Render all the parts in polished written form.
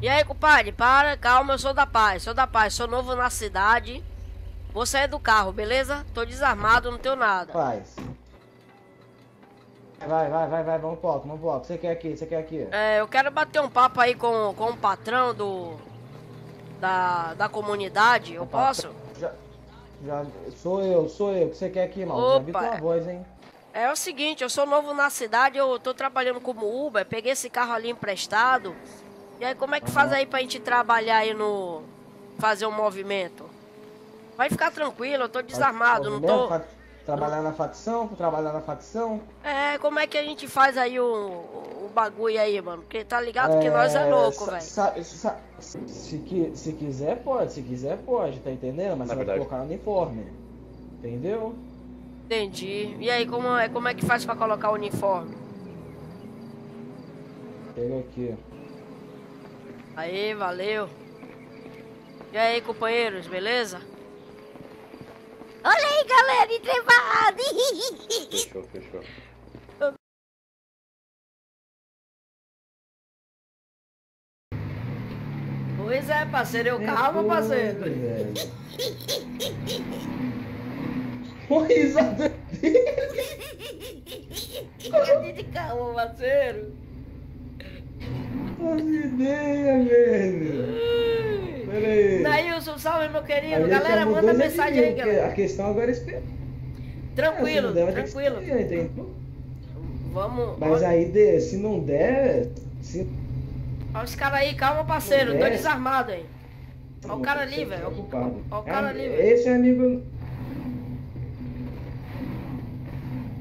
E aí, compadre, para, calma, eu sou da paz, sou novo na cidade. Vou sair do carro, beleza? Tô desarmado, não tenho nada. Paz. Vai, vamos pro alto. Você quer aqui? É, eu quero bater um papo aí com o patrão da comunidade, eu posso? Sou eu, o que você quer aqui, mano? Já vi tua voz, hein? É o seguinte, eu sou novo na cidade, eu tô trabalhando como Uber, peguei esse carro ali emprestado. E aí, como é que faz aí pra gente trabalhar aí no... fazer um movimento? Vai ficar tranquilo, eu tô desarmado, não tô... Trabalhar na facção? É, como é que a gente faz aí o bagulho aí, mano? Porque tá ligado que nós é louco, velho. Se quiser pode, tá entendendo? Mas você vai colocar o uniforme, entendeu? Entendi. E aí, como é que faz pra colocar o uniforme? Pega aqui. Aí, valeu. E aí, companheiros, beleza? Olha aí, galera, entrevado! Fechou. Pois é, parceiro, calma, parceiro. Pois é. Calma, parceiro. Faz ideia, velho. Nailson, salve, meu querido. Galera, manda mensagem aí, galera. A questão agora é esperar. Tranquilo. Esperar, vamos. Mas aí, se não der... Olha os caras aí, calma, parceiro. Tô desarmado aí. Olha o cara ali, velho. Esse é amigo...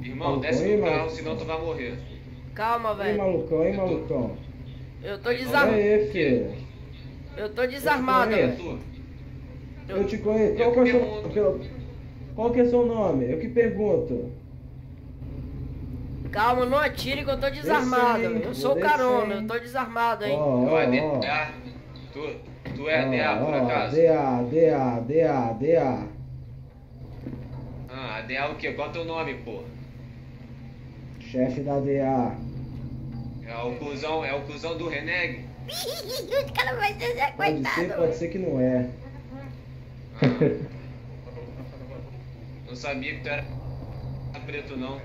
Irmão, desce do carro, senão tu vai morrer. Calma, velho. Ei, malucão. Eu tô desarmado. Aê, filho. Eu tô desarmado, velho. Eu te conheço. Qual que é seu nome? Eu que pergunto. Calma, não atire que eu tô desarmado. Eu sou o carona, eu tô desarmado, hein. Tu é A.D.A. por acaso? A.D.A. Ah, A.D.A. o quê? Qual é o teu nome, pô? Chefe da A.D.A. É o cuzão do Reneg? O cara vai ser coitado. Pode ser que não é. Não sabia que tu era preto, não.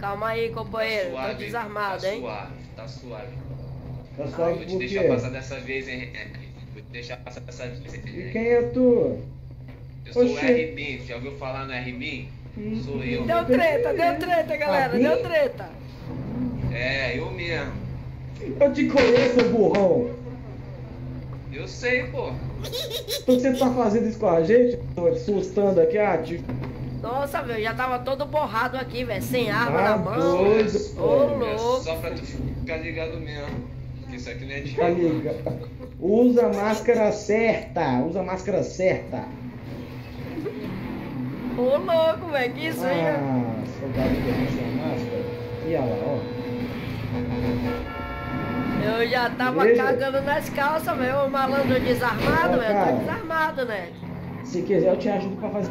Calma aí, companheiro. Tá suave, tô desarmado, hein? Tá suave. Vou te deixar passar dessa vez, hein? E quem é tu? Eu sou o R-Bin. Já ouviu falar no R-Bin? Sou eu. Deu treta, galera. Deu treta. É, eu mesmo. Eu te conheço, burrão. Eu sei, pô. Então você tá fazendo isso com a gente? Tô assustando aqui, ativo. Nossa, velho, já tava todo borrado aqui, velho. Sem arma na mão. Ô, louco. É só pra tu ficar ligado mesmo. Porque isso aqui não é de tá. Usa a máscara certa. Ô, louco, velho, que isso aí? Ah, soldado que usa a máscara. E olha lá, ó. Eu já tava cagando nas calças, velho. O malandro desarmado, velho. Eu tô desarmado, né? Se quiser, eu te ajudo pra fazer.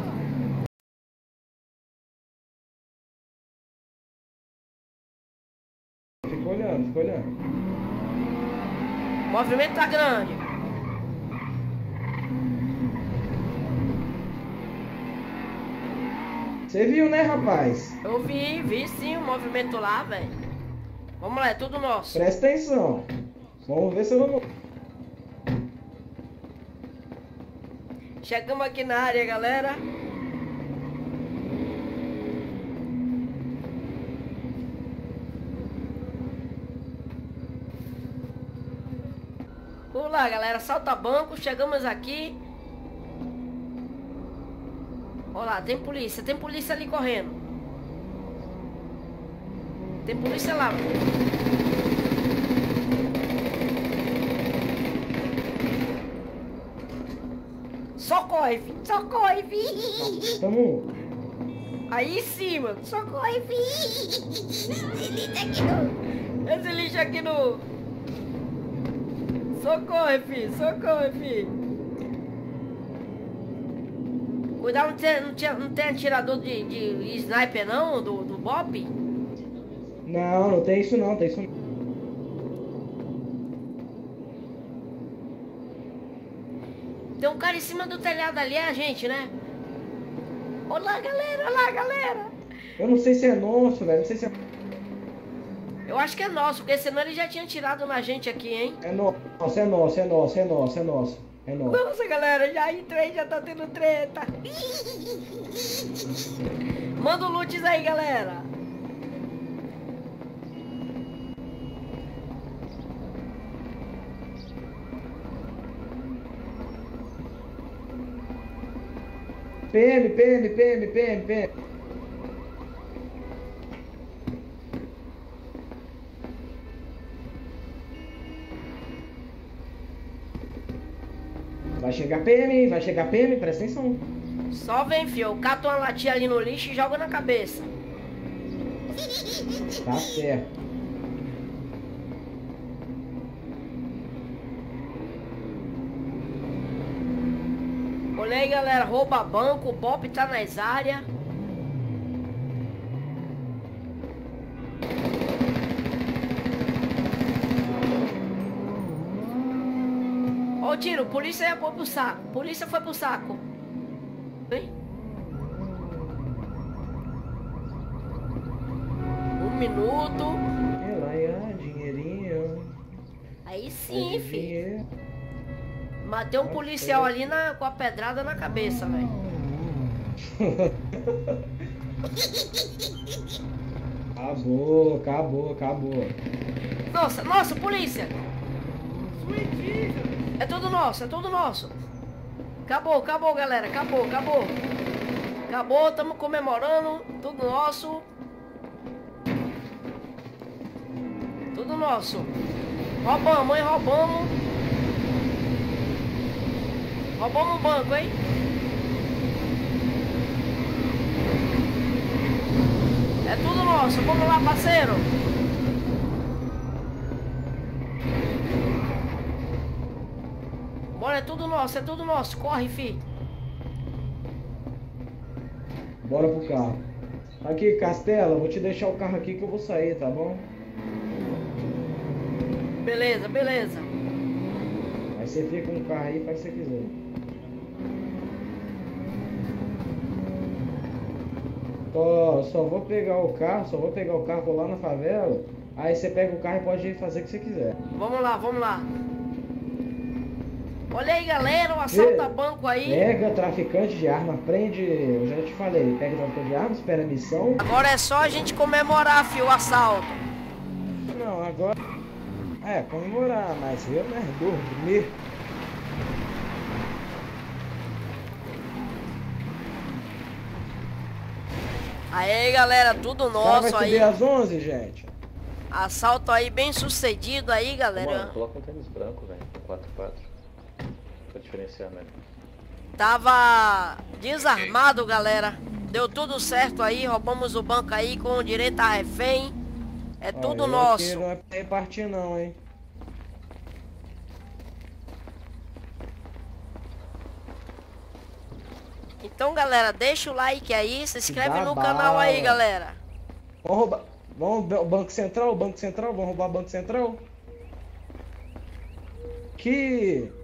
Fica olhando. O movimento tá grande. Você viu, né, rapaz? Eu vi sim o movimento lá, velho. Vamos lá, é tudo nosso. Presta atenção. Vamos ver se eu vou... Chegamos aqui na área, galera. Vamos lá, galera. Salta banco. Chegamos aqui. Olha lá, tem polícia. Tem polícia ali correndo. Tem polícia lá. Socorre, filho. Tamo. Aí sim, mano. Socorre, filho. Esse lixo aqui no... Socorre, filho. Cuidado, não tem atirador de sniper, não? Do Bob? Não, não tem isso não. Tem um cara em cima do telhado ali, é a gente, né? Olá, galera! Olá, galera! Eu não sei se é nosso, velho. Não sei se é... Eu acho que é nosso, porque senão ele já tinha tirado na gente aqui, hein? É nosso, é nosso, é nosso, é nosso, é nosso. É nosso. Nossa, galera, já entrei, já tá tendo treta. Manda o loots aí, galera. PM, PM, PM, PM, PM. Vai chegar PM, presta atenção. Só vem, fio, cata uma latinha ali no lixo e joga na cabeça. Tá certo. Olha aí, galera, rouba banco, o Bop tá nas áreas. Ó o tiro, polícia ia pro saco. Polícia foi pro saco. Hein? 1 minuto. Ela é dinheirinho. Aí sim, filho. Matei um policial ali com a pedrada na cabeça, velho. Acabou, acabou, acabou. Nossa, nossa, polícia! É tudo nosso, é tudo nosso. Acabou, acabou, galera, acabou, acabou. Acabou, estamos comemorando, tudo nosso. Tudo nosso. Roubamos, hein, roubamos. Roubamos o banco, hein? É tudo nosso. Vamos lá, parceiro. Bora, é tudo nosso, é tudo nosso. Corre, fi. Bora pro carro. Aqui, Castela, vou te deixar o carro aqui que eu vou sair, tá bom? Beleza, beleza. Aí você fica com o carro aí, faz o que você quiser. Só vou pegar o carro, vou lá na favela. Aí você pega o carro e pode fazer o que você quiser. Vamos lá, vamos lá. Olha aí, galera, o assalto a banco aí. Pega traficante de arma, prende. Eu já te falei, pega traficante de arma, espera a missão. Agora é só a gente comemorar, fio, o assalto. Não, agora é comemorar, mas eu não dormir. Aí, galera, tudo nosso. Vai subir aí às 11, gente. Assalto aí bem sucedido aí, galera. Mano, coloca um tênis branco, velho, 4x4, pra diferenciar, né? Tava desarmado, galera. Deu tudo certo aí, roubamos o banco aí com direito a refém. É tudo nosso. Não é pra repartir não, hein? Então, galera, deixa o like aí, se inscreve no canal aí, galera. Vamos roubar, vamos roubar o Banco Central? Que